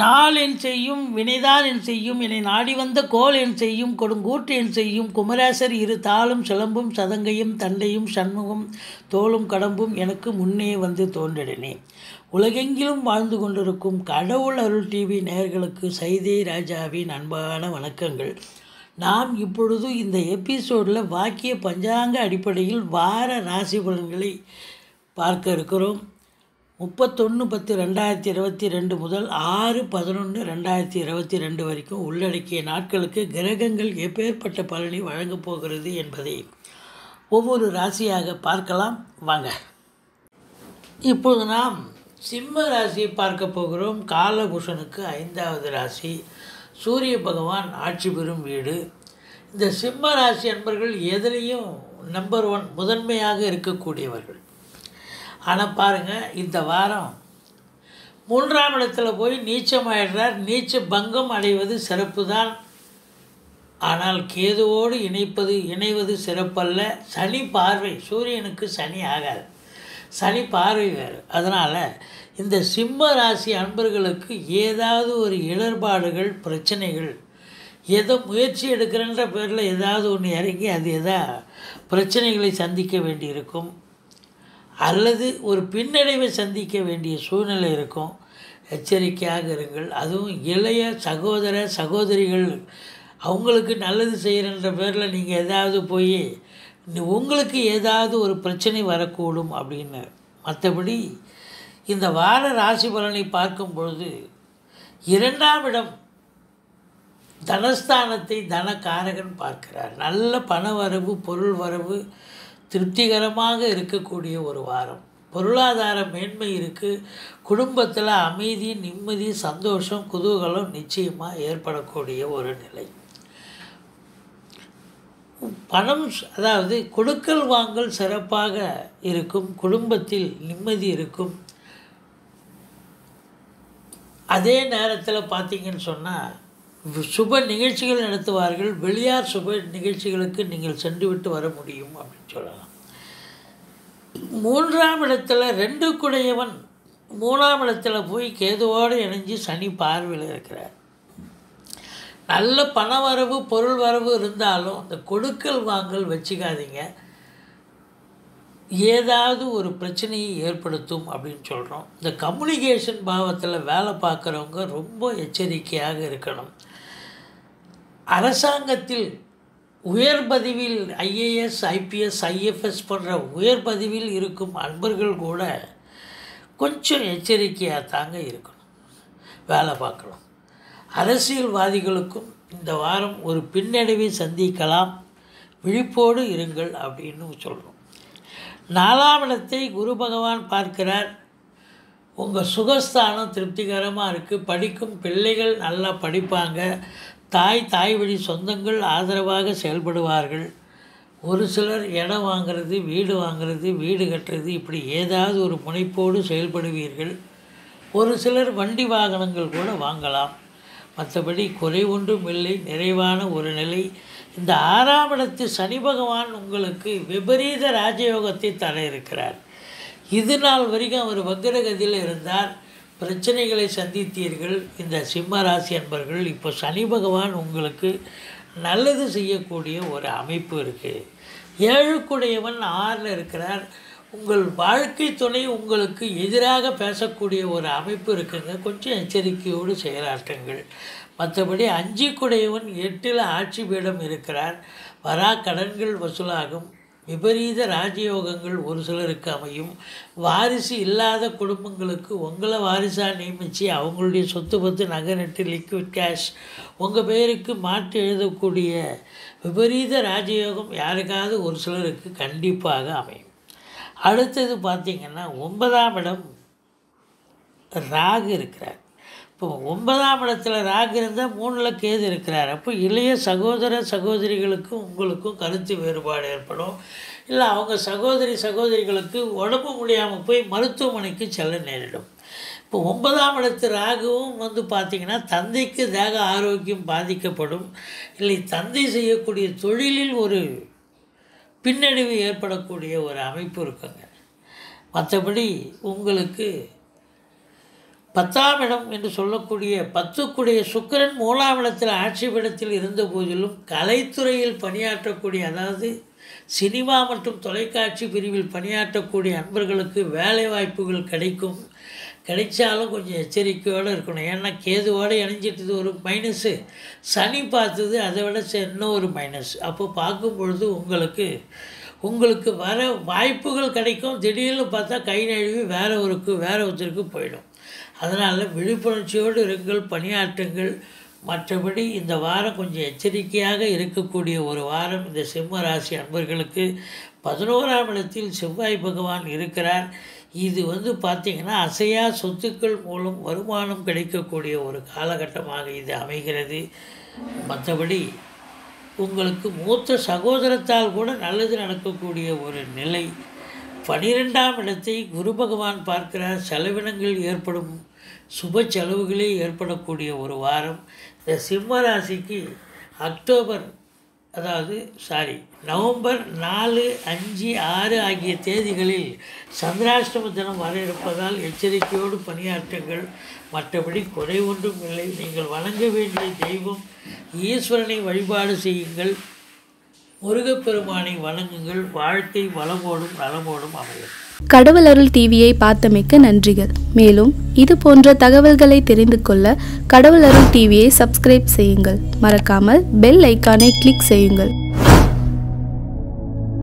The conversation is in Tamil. நாள் என் செய்யும் வினைதான் என் செய்யும் என்னை நாடி வந்த கோல் என் செய்யும் கொடுங்கூற்று என் செய்யும் குமரேசர் இரு தாளும் சிலம்பும் சதங்கையும் தண்டையும் சண்முகம் தோளும் கடம்பும் எனக்கு முன்னே வந்து தோன்றினே. உலகெங்கிலும் வாழ்ந்து கொண்டிருக்கும் கடவுள் அருள் டிவி நேயர்களுக்கு சைதை ராஜாவின் அன்பான வணக்கங்கள். நாம் இப்பொழுது இந்த எபிசோடில் வாக்கிய பஞ்சாங்க அடிப்படையில் வார ராசி பலன்களை பார்க்க இருக்கிறோம். 31/10/2022 முதல் 6/11/2022 வரைக்கும் உள்ளடக்கிய நாட்களுக்கு கிரகங்கள் எப்பேற்பட்ட பலனை வழங்கப் போகிறது என்பதை ஒவ்வொரு ராசியாக பார்க்கலாம் வாங்க. இப்போது நாம் சிம்ம ராசியை பார்க்க போகிறோம். காலபுஷனுக்கு 5வது ராசி, சூரிய பகவான் ஆட்சி பெறும் வீடு. இந்த சிம்ம ராசி அன்பர்கள் எதிலையும் நம்பர் 1 முதன்மையாக இருக்கக்கூடியவர்கள். ஆனால் பாருங்கள், இந்த வாரம் 3ஆம் இடத்துல போய் நீச்சமாயிடுறார். நீச்ச பங்கம் அடைவது சிறப்பு தான், ஆனால் கேதுவோடு இணைவது சிறப்பல்ல. சனி பார்வை, சூரியனுக்கு சனி ஆகாது, சனி பார்வை வேறு. அதனால் இந்த சிம்ம ராசி அன்பர்களுக்கு ஏதாவது ஒரு இடர்பாடுகள், பிரச்சனைகள், ஏதோ முயற்சி எடுக்கிறன்ற பேரில் ஏதாவது ஒன்று இறங்கி அது எதா பிரச்சனைகளை சந்திக்க வேண்டியிருக்கும், அல்லது ஒரு பின்னடைவை சந்திக்க வேண்டிய சூழ்நிலை இருக்கும். எச்சரிக்கையாக இருங்கள். அதுவும் இளைய சகோதர சகோதரிகள் அவங்களுக்கு நல்லது செய்கிறன்ற பேரில் நீங்கள் ஏதாவது போய் உங்களுக்கு ஏதாவது ஒரு பிரச்சனை வரக்கூடும் அப்படின்னு. மற்றபடி இந்த வார ராசி பலனை பார்க்கும் பொழுது 2ஆம் இடம் தனஸ்தானத்தை தனக்காரகன் பார்க்கிறார். நல்ல பண வரவு, பொருள் வரவு திருப்திகரமாக இருக்கக்கூடிய ஒரு வாரம். பொருளாதார மேன்மை இருக்குது. குடும்பத்தில் அமைதி, நிம்மதி, சந்தோஷம், குதூகலம் நிச்சயமாக ஏற்படக்கூடிய ஒரு நிலை. பணம், அதாவது கொடுக்கல் வாங்கல் சிறப்பாக இருக்கும். குடும்பத்தில் நிம்மதி இருக்கும். அதே நேரத்தில் பார்த்தீங்கன்னு சொன்னால் சுப நிகழ்ச்சிகள் நடத்துவார்கள். வெளியார் சுப நிகழ்ச்சிகளுக்கு நீங்கள் சென்றுவிட்டு வர முடியும் அப்படின்னு சொல்லலாம். 3ஆம் இடத்துல 2 குடையவன் 3ஆம் இடத்துல போய் கேதுவோடு இணைஞ்சு சனி பார்வையில் இருக்கிறார். நல்ல பண வரவு, பொருள் வரவு இருந்தாலும் இந்த கொடுக்கல் வாங்கல் வச்சுக்காதீங்க, ஏதாவது ஒரு பிரச்சனையை ஏற்படுத்தும் அப்படின்னு சொல்கிறோம். இந்த கம்யூனிகேஷன் பாவத்தில் வேலை பார்க்குறவங்க ரொம்ப எச்சரிக்கையாக இருக்கணும். அரசாங்கத்தில் உயர் பதவியில் IAS, IPS, IFS போன்ற உயர் பதவியில் இருக்கும் அன்பர்கள் கூட கொஞ்சம் எச்சரிக்கையாக தாங்க இருக்கணும், வேலை பார்க்கணும். அரசியல்வாதிகளுக்கும் இந்த வாரம் ஒரு பின்னடைவை சந்திக்கலாம், விழிப்போடு இருங்கள் அப்படின்னு சொல்கிறோம். 4ஆம் இடத்தை குரு பகவான் பார்க்கிறார். உங்கள் சுகஸ்தானம் திருப்திகரமாக இருக்குது. படிக்கும் பிள்ளைகள் நல்லா படிப்பாங்க. தாய் வழி சொந்தங்கள் ஆதரவாக செயல்படுவார்கள். ஒரு சிலர் இடம் வாங்கிறது, வீடு கட்டுறது இப்படி ஏதாவது ஒரு முனைப்போடு செயல்படுவீர்கள். ஒரு சிலர் வண்டி வாகனங்கள் கூட வாங்கலாம். மற்றபடி குறை ஒன்றும் இல்லை, நிறைவான ஒரு நிலை. இந்த 6ஆம் இடத்து சனி பகவான் உங்களுக்கு விபரீத ராஜயோகத்தை தர இருக்கிறார். இது நாள் வரைக்கும் அவர் வக்ரகதியில் இருந்தார், பிரச்சனைகளை சந்தித்தீர்கள். இந்த சிம்ம ராசி அன்பர்கள் இப்போ சனி பகவான் உங்களுக்கு நல்லது செய்யக்கூடிய ஒரு அமைப்பு இருக்குது. 7 குடையவன் 6ல் இருக்கிறார். உங்கள் வாழ்க்கை துணை உங்களுக்கு எதிராக பேசக்கூடிய ஒரு அமைப்பு இருக்குங்க, கொஞ்சம் எச்சரிக்கையோடு செயலாற்றுங்கள். மற்றபடி 5 குடையவன் 8ல் ஆட்சி பீடம் இருக்கிறார். வரா கடன்கள் வசூலாகும். விபரீத ராஜயோகங்கள் ஒரு சிலருக்கு அமையும். வாரிசு இல்லாத குடும்பங்களுக்கு உங்களை வாரிசாக நியமித்து அவங்களுடைய சொத்து பத்து நகை நட்டு லிக்விட் கேஷ் உங்கள் பேருக்கு மாற்றி எழுதக்கூடிய விபரீத ராஜயோகம் யாருக்காவது ஒரு சிலருக்கு கண்டிப்பாக அமையும். அடுத்தது பார்த்திங்கன்னா 9ஆம் இடம் ராகு இருக்கிறார். இப்போ 9ஆம் இடத்துல ராகு இருந்தால் 3ல் கேது இருக்கிறார். அப்போ இளைய சகோதர சகோதரிகளுக்கும் உங்களுக்கும் கருத்து வேறுபாடு ஏற்படும். இல்லை அவங்க சகோதரிகளுக்கு உடம்பு முடியாமல் போய் மருத்துவமனைக்கு செல்ல நேரிடும். இப்போ 9ஆம் இடத்து ராகுவும் வந்து பார்த்திங்கன்னா தந்தைக்கு தேக ஆரோக்கியம் பாதிக்கப்படும். இல்லை தந்தை செய்யக்கூடிய தொழிலில் ஒரு பின்னடைவு ஏற்படக்கூடிய ஒரு அமைப்பு இருக்குங்க. மற்றபடி உங்களுக்கு பத்தாம் இடம் என்று சொல்லக்கூடிய பத்துக்குடைய சுக்கிரன் மூலாம் இடத்தில் ஆட்சி பீடத்தில் இருந்த போதிலும் கலைத்துறையில் பணியாற்றக்கூடிய அதாவது சினிமா மற்றும் தொலைக்காட்சி பிரிவில் பணியாற்றக்கூடிய அன்பர்களுக்கு வேலை வாய்ப்புகள் கிடைக்கும். கிடைச்சாலும் கொஞ்சம் எச்சரிக்கையோடு இருக்கணும். ஏன்னா கேதுவோடு இணைஞ்சிட்டது ஒரு மைனஸு, சனி பார்த்தது அதை விட இன்னொரு மைனஸ். அப்போ பார்க்கும் பொழுது உங்களுக்கு வர வாய்ப்புகள் கிடைக்கும், திடீர்னு பார்த்தா கை நழுவி வேறு ஒருத்தருக்கு போயிடும். அதனால் விழிப்புணர்ச்சியோடு இருங்கள், பணியாற்றுங்கள். மற்றபடி இந்த வாரம் கொஞ்சம் எச்சரிக்கையாக இருக்கக்கூடிய ஒரு வாரம் இந்த சிம்ம ராசி அன்பர்களுக்கு. 11ஆம் இடத்தில் செவ்வாய் பகவான் இருக்கிறார். இது பார்த்திங்கன்னா அசையா சொத்துக்கள் மூலம் வருமானம் கிடைக்கக்கூடிய ஒரு காலகட்டமாக இது அமைகிறது. மற்றபடி உங்களுக்கு மூத்த சகோதரத்தால் கூட நல்லது நடக்கக்கூடிய ஒரு நிலை. 12ஆம் இடத்தை குரு பகவான் பார்க்கிறார். செலவினங்கள் ஏற்படும், சுப செலவுகளே ஏற்படக்கூடிய ஒரு வாரம் இந்த சிம்ம ராசிக்கு. நவம்பர் 4, 5, 6 ஆகிய தேதிகளில் சந்திராஷ்டம தினம் வர இருப்பதால் எச்சரிக்கையோடு பணியாற்றுங்கள். மற்றபடி குறை ஒன்றும் இல்லை. நீங்கள் வணங்க வேண்டிய தெய்வம் ஈஸ்வரனை வழிபாடு செய்யுங்கள், முருகப்பெருமானை வணங்குங்கள். வாழ்க்கை வளமோடும் நலமோடும் அமையும். கடவுள் அருள் டிவியை பார்த்தமைக்க நன்றிகள். மேலும் இது போன்ற தகவல்களை தெரிந்து கொள்ள கடவுள் அருள் டிவியை சப்ஸ்கிரைப் செய்யுங்கள். மறக்காமல் பெல் ஐக்கானை கிளிக் செய்யுங்கள்.